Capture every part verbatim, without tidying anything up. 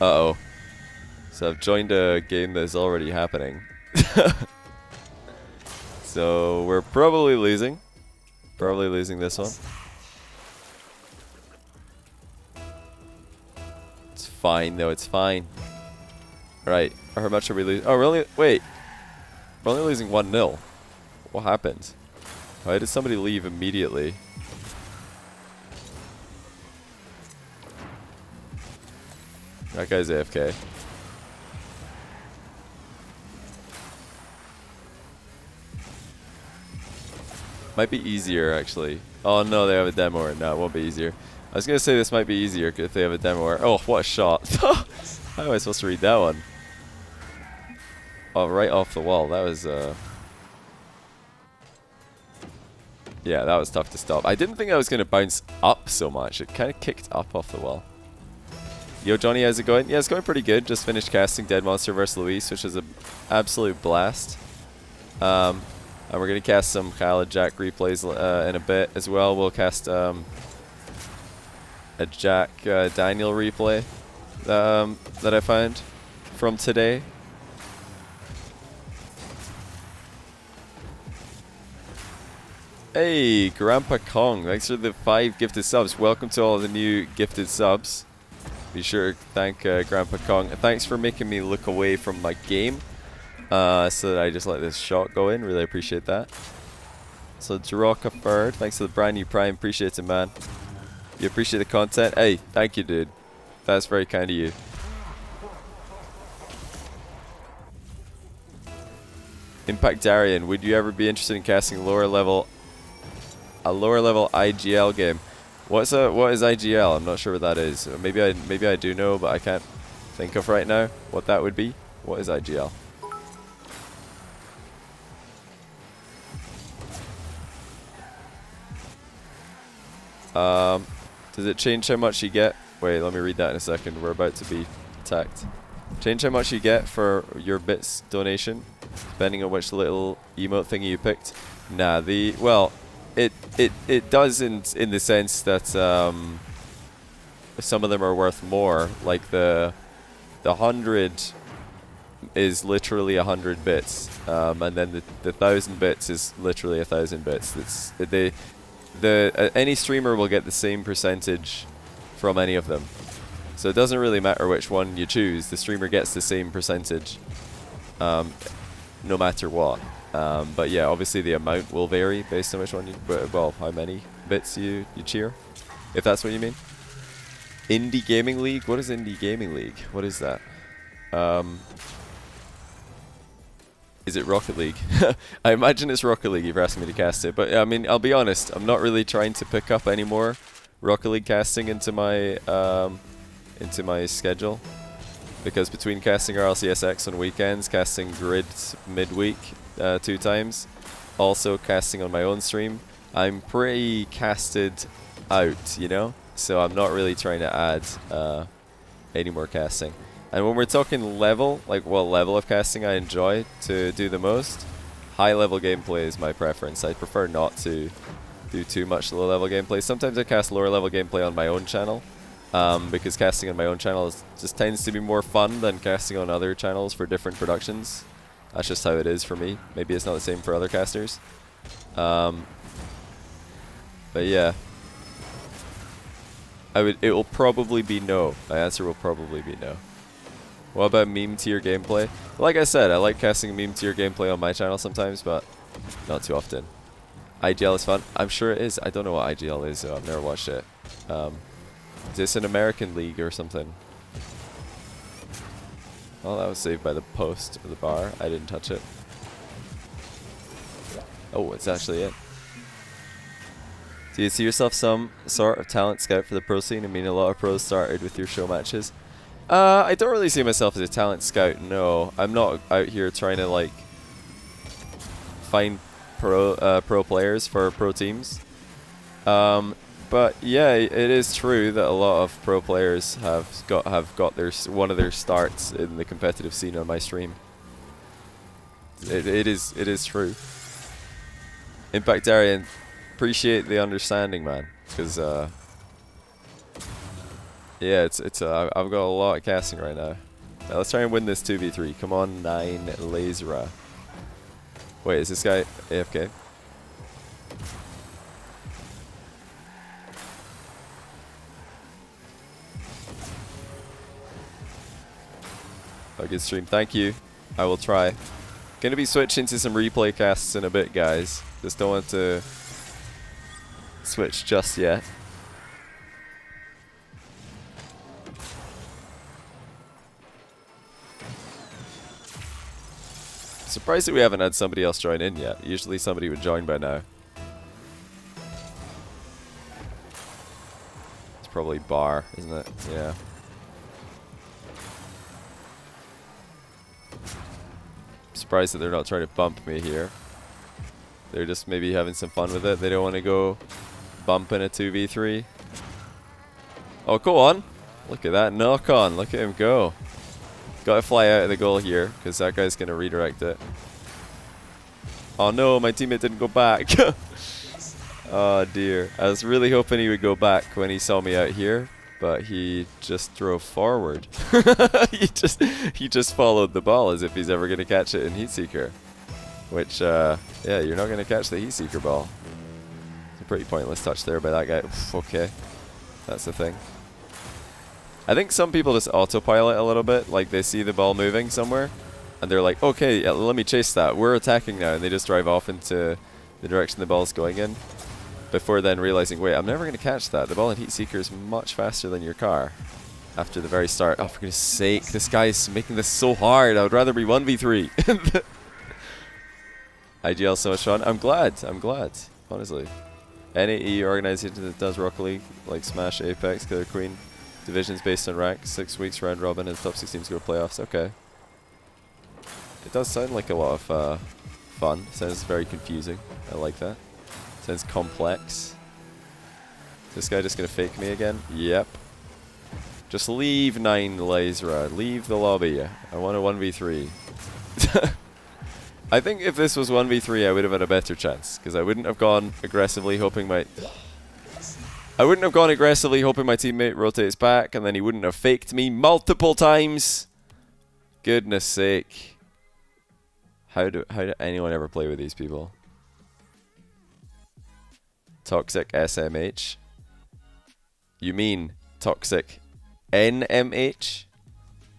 Uh-oh. So I've joined a game that's already happening. So we're probably losing. Probably losing this one. It's fine though, it's fine. Alright, how much are we losing? Oh, we're only, wait. We're only losing one nil. What happened? Why did somebody leave immediately? That guy's A F K. Might be easier, actually. Oh, no, they have a demoer. No, it won't be easier. I was going to say this might be easier if they have a demoer. Oh, what a shot. How am I supposed to read that one? Oh, right off the wall. That was... Uh yeah, that was tough to stop. I didn't think I was going to bounce up so much. It kind of kicked up off the wall. Yo, Johnny, how's it going? Yeah, it's going pretty good. Just finished casting Dead Monster versus Luis, which was an absolute blast. Um, and we're going to cast some Kyle and Jack replays uh, in a bit as well. We'll cast um, a Jack uh, Daniel replay um, that I found from today. Hey, Grandpa Kong, thanks for the five gifted subs. Welcome to all the new gifted subs. Be sure to thank uh, Grandpa Kong. Thanks for making me look away from my game uh, so that I just let this shot go in. Really appreciate that. So, Jeroka Bird, thanks for the brand new Prime. Appreciate it, man. You appreciate the content? Hey, thank you, dude. That's very kind of you. Impact Darien, would you ever be interested in casting a lower level, a lower level I G L game? What's a, what is I G L? I'm not sure what that is. Maybe I maybe I do know, but I can't think of right now what that would be. What is I G L? Um, does it change how much you get? Wait, let me read that in a second. We're about to be attacked. Change how much you get for your bits donation, depending on which little emote thingy you picked. Nah, the well. It it it does in in the sense that um, some of them are worth more. Like the the hundred is literally a hundred bits, um, and then the the thousand bits is literally a thousand bits. That's they the uh, any streamer will get the same percentage from any of them, so it doesn't really matter which one you choose. The streamer gets the same percentage, um, no matter what. Um, but yeah, obviously the amount will vary based on which one you, well, how many bits you, you cheer, if that's what you mean. Indie Gaming League? What is Indie Gaming League? What is that? Um, is it Rocket League? I imagine it's Rocket League if you're asking me to cast it, but I mean, I'll be honest, I'm not really trying to pick up any more Rocket League casting into my, um, into my schedule. Because between casting R L C S X on weekends, casting Grid midweek uh, two times, also casting on my own stream, I'm pretty casted out, you know? So I'm not really trying to add uh, any more casting. And when we're talking level, like what level of casting I enjoy to do the most, high level gameplay is my preference. I prefer not to do too much low level gameplay. Sometimes I cast lower level gameplay on my own channel. Um, because casting on my own channel is, just tends to be more fun than casting on other channels for different productions. That's just how it is for me. Maybe it's not the same for other casters. Um, but yeah, I would. It will probably be no. My answer will probably be no. What about meme tier gameplay? Like I said, I like casting meme tier gameplay on my channel sometimes, but not too often. I G L is fun. I'm sure it is. I don't know what I G L is, so I've never watched it. Um, Is this an American League or something? Oh, that was saved by the post of the bar. I didn't touch it. Oh, it's actually it. Do you see yourself some sort of talent scout for the pro scene? I mean, a lot of pros started with your show matches. Uh, I don't really see myself as a talent scout, no. I'm not out here trying to, like, find pro, uh, pro players for pro teams. Um... But yeah, it is true that a lot of pro players have got have got their one of their starts in the competitive scene on my stream. It, it is it is true. Impact Darien, appreciate the understanding, man, because uh, Yeah, it's it's. Uh, I've got a lot of casting right now. Now let's try and win this two v three. Come on, Nine Lazera. Wait, is this guy A F K? Oh, good stream. Thank you. I will try. Gonna be switching to some replay casts in a bit, guys. Just don't want to switch just yet. Surprised that we haven't had somebody else join in yet. Usually somebody would join by now. It's probably Bar, isn't it? Yeah. Surprised that they're not trying to bump me here. They're just maybe having some fun with it. They don't want to go bump in a two v three. Oh, go on. Look at that knock on. Look at him go. Got to fly out of the goal here, because that guy's going to redirect it. Oh no, my teammate didn't go back. Oh dear. I was really hoping he would go back when he saw me out here, but he just drove forward. he just he just followed the ball as if he's ever going to catch it in Heat Seeker. Which, uh, yeah, you're not going to catch the Heat Seeker ball. It's a pretty pointless touch there by that guy. Oof, okay, that's the thing. I think some people just autopilot a little bit, like they see the ball moving somewhere, and they're like, okay, yeah, let me chase that, we're attacking now, and they just drive off into the direction the ball's going in, before then realizing, wait, I'm never going to catch that, the ball in Heat Seeker is much faster than your car, after the very start. Oh, for goodness sake, this guy's making this so hard, I would rather be one v three. I G L so much fun, I'm glad, I'm glad, honestly. Any E U organization that does Rocket League, like Smash, Apex, Killer Queen, divisions based on rank, six weeks round robin, and the top six teams go to playoffs. Okay. It does sound like a lot of uh, fun. Sounds very confusing. I like that. Sounds complex. Is this guy just gonna fake me again? Yep. Just leave Nine Lazera. Leave the lobby. I want a one v three. I think if this was one v three, I would have had a better chance because I wouldn't have gone aggressively hoping my. I wouldn't have gone aggressively hoping my teammate rotates back and then he wouldn't have faked me multiple times. Goodness sake. How do how did anyone ever play with these people? Toxic S M H. You mean toxic N M H?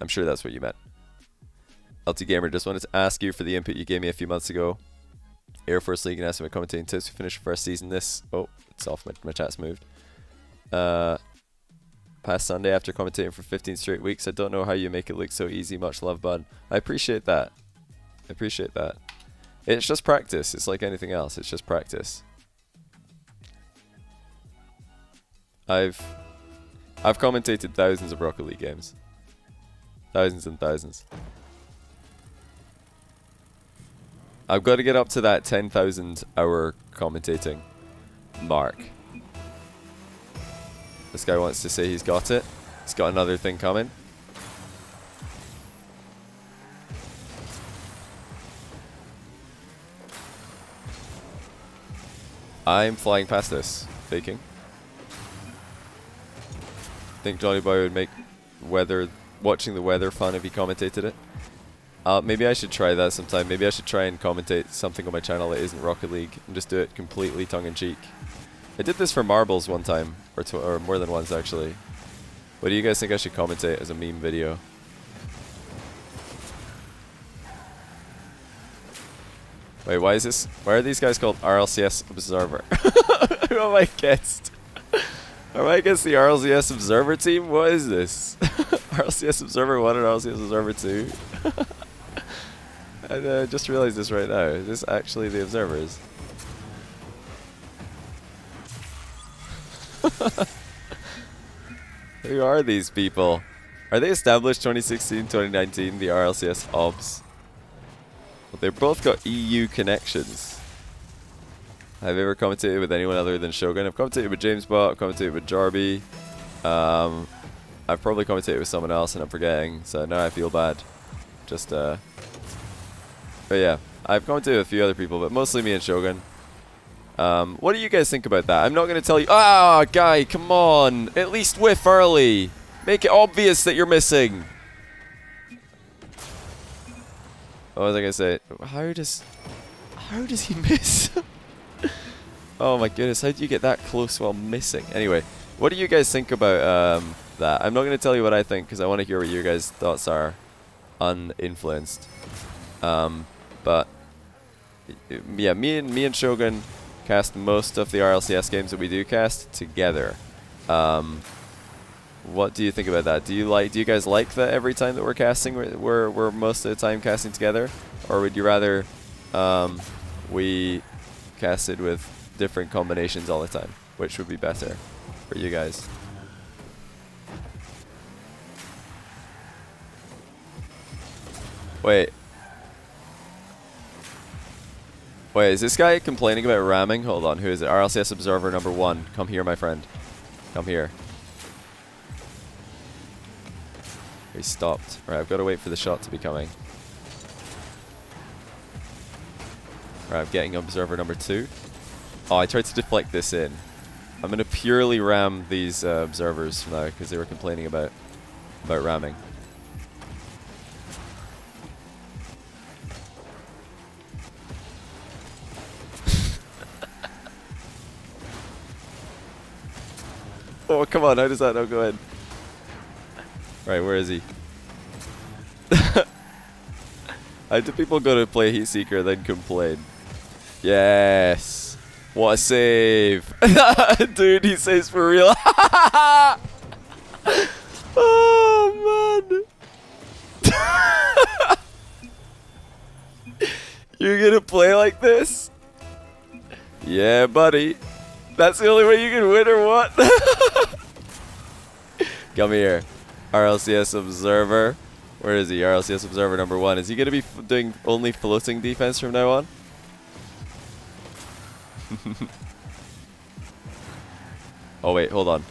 I'm sure that's what you meant. L T Gamer, just wanted to ask you for the input you gave me a few months ago. Air Force League and asked me commentating tips. We finished first season this. Oh, it's off. My, my chat's moved. Uh, past Sunday after commentating for fifteen straight weeks. I don't know how you make it look so easy. Much love, bud. I appreciate that. I appreciate that. It's just practice. It's like anything else. It's just practice. I've I've commentated thousands of Rocket League games. Thousands and thousands. I've got to get up to that ten thousand hour commentating mark. This guy wants to say he's got it. He's got another thing coming. I'm flying past this. Faking. Think Johnny Boy would make weather, watching the weather fun if he commentated it. Uh, maybe I should try that sometime. Maybe I should try and commentate something on my channel that isn't Rocket League and just do it completely tongue-in-cheek. I did this for marbles one time, or, tw or more than once actually. What do you guys think I should commentate as a meme video? Wait, why is this? Why are these guys called R L C S Observer? Who am I against? Am I against the R L C S Observer team? What is this? R L C S Observer one and R L C S Observer two? I uh, just realized this right now. Is this actually the Observers? Who are these people? Are they established twenty sixteen twenty nineteen, the R L C S Obs? Well, they've both got E U connections. Have you ever commentated with anyone other than Shogun? I've commentated with James Bot, I've commentated with Jarby. Um, I've probably commentated with someone else and I'm forgetting, so now I feel bad. Just, uh... But yeah, I've commentated with a few other people, but mostly me and Shogun. Um, what do you guys think about that? I'm not going to tell you. Ah, guy, come on. At least whiff early. Make it obvious that you're missing. What was I gonna say? How does how does he miss? Oh my goodness! How do you get that close while missing? Anyway, what do you guys think about um, that? I'm not gonna tell you what I think because I want to hear what your guys' thoughts are, uninfluenced. Um, but yeah, me and me and Shogun cast most of the R L C S games that we do cast together. Um, What do you think about that? Do you like? Do you guys like that every time that we're casting, we're we're most of the time casting together, or would you rather um, we casted with different combinations all the time? Which would be better for you guys? Wait, wait, is this guy complaining about ramming? Hold on, who is it? R L C S Observer number one, come here, my friend, come here. We stopped. Right, I've got to wait for the shot to be coming. Right, I'm getting observer number two. Oh, I tried to deflect this in. I'm going to purely ram these uh, observers now because they were complaining about about ramming. Oh, come on, how does that not go in? Right, where is he? How do people go to play Heat Seeker and then complain? Yes! What a save! Dude, he saves for real! Oh, man! You're gonna play like this? Yeah, buddy. That's the only way you can win or what? Come here. R L C S Observer. Where is he? R L C S Observer number one. Is he going to be f doing only floating defense from now on? Oh, wait. Hold on.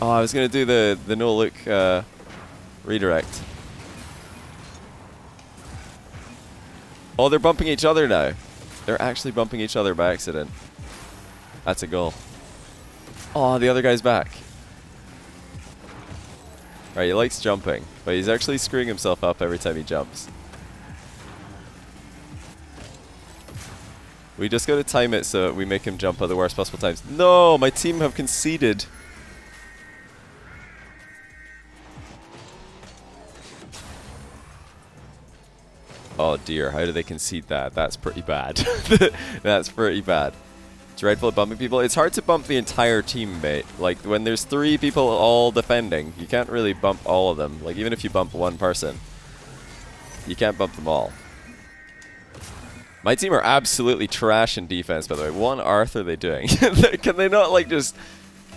Oh, I was going to do the, the no-look uh, redirect. Oh, they're bumping each other now. They're actually bumping each other by accident. That's a goal. Oh, the other guy's back. Right, he likes jumping, but he's actually screwing himself up every time he jumps. We just gotta time it so we make him jump at the worst possible times. No, my team have conceded. Oh dear, how do they concede that? That's pretty bad. That's pretty bad. Dreadful at bumping people. It's hard to bump the entire team, mate. Like, when there's three people all defending, you can't really bump all of them. Like, even if you bump one person, you can't bump them all. My team are absolutely trash in defense, by the way. What on earth are they doing? Can they not, like, just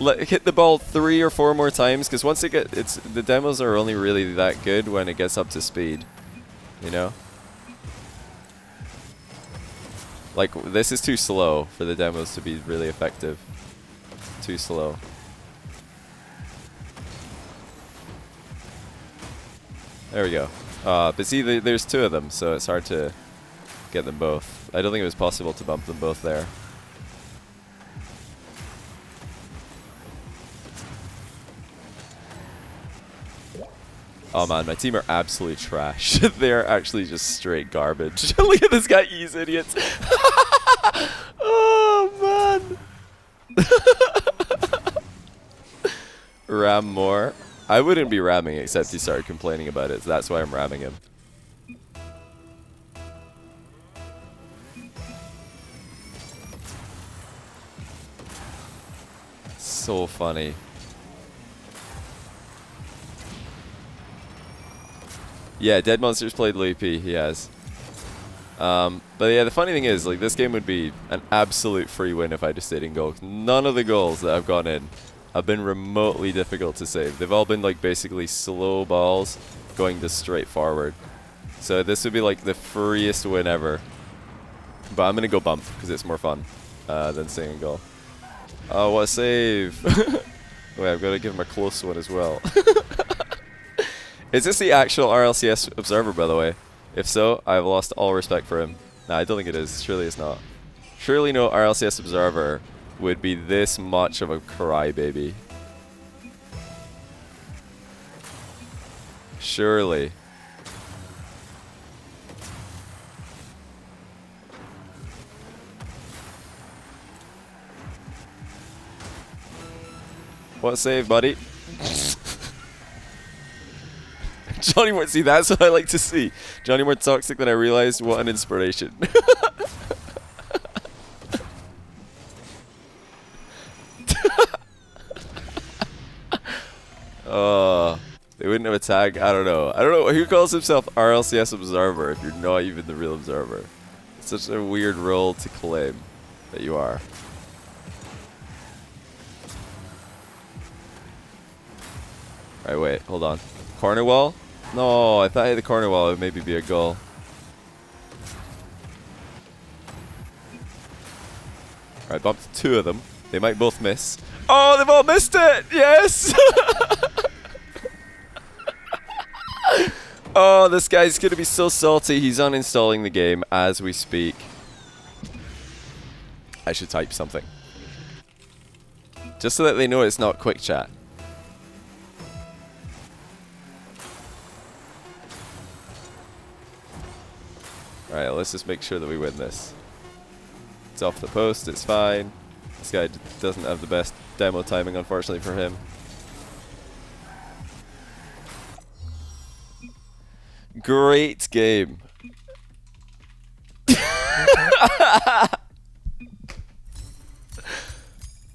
let, hit the ball three or four more times? Because once it get, it's the demos are only really that good when it gets up to speed, you know? Like, this is too slow for the demos to be really effective. Too slow. There we go. Uh, but see, th there's two of them, so it's hard to get them both. I don't think it was possible to bump them both there. Oh man, my team are absolute trash. They're actually just straight garbage. Look at this guy, he's idiots. Oh man. Ram more. I wouldn't be ramming except he started complaining about it, so that's why I'm ramming him. So funny. Yeah, Dead Monster's played Loopy, he has. Um, but yeah, the funny thing is, like, this game would be an absolute free win if I just stayed in goal. None of the goals that I've gone in have been remotely difficult to save. They've all been, like, basically slow balls going just straight forward. So this would be, like, the freest win ever. But I'm going to go bump, because it's more fun uh, than staying in goal. Oh, what a save! Wait, I've got to give him a close one as well. Is this the actual R L C S Observer, by the way? If so, I've lost all respect for him. Nah, I don't think it is. Surely it's not. Surely no R L C S Observer would be this much of a crybaby. Surely. What save, buddy? Johnny Boy, see, that's what I like to see. Johnny more toxic than I realized. What an inspiration. Oh, they wouldn't have a tag. I don't know. I don't know. Who calls himself R L C S Observer if you're not even the real observer? It's such a weird role to claim that you are. Alright, wait. Hold on. Corner wall? No, I thought I hit the corner wall. It would maybe be a goal. Alright, bumped two of them. They might both miss. Oh, they've all missed it! Yes! Oh, this guy's going to be so salty. He's uninstalling the game as we speak. I should type something. Just so that they know it's not quick chat. Alright, let's just make sure that we win this. It's off the post, it's fine. This guy doesn't have the best demo timing, unfortunately, for him. Great game.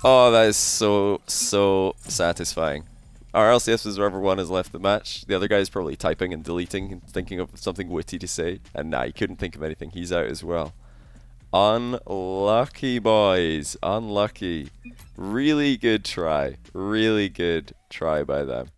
Oh, that is so, so satisfying. Our R L C S Observer one has left the match. The other guy is probably typing and deleting and thinking of something witty to say. And nah, he couldn't think of anything. He's out as well. Unlucky, boys. Unlucky. Really good try. Really good try by them.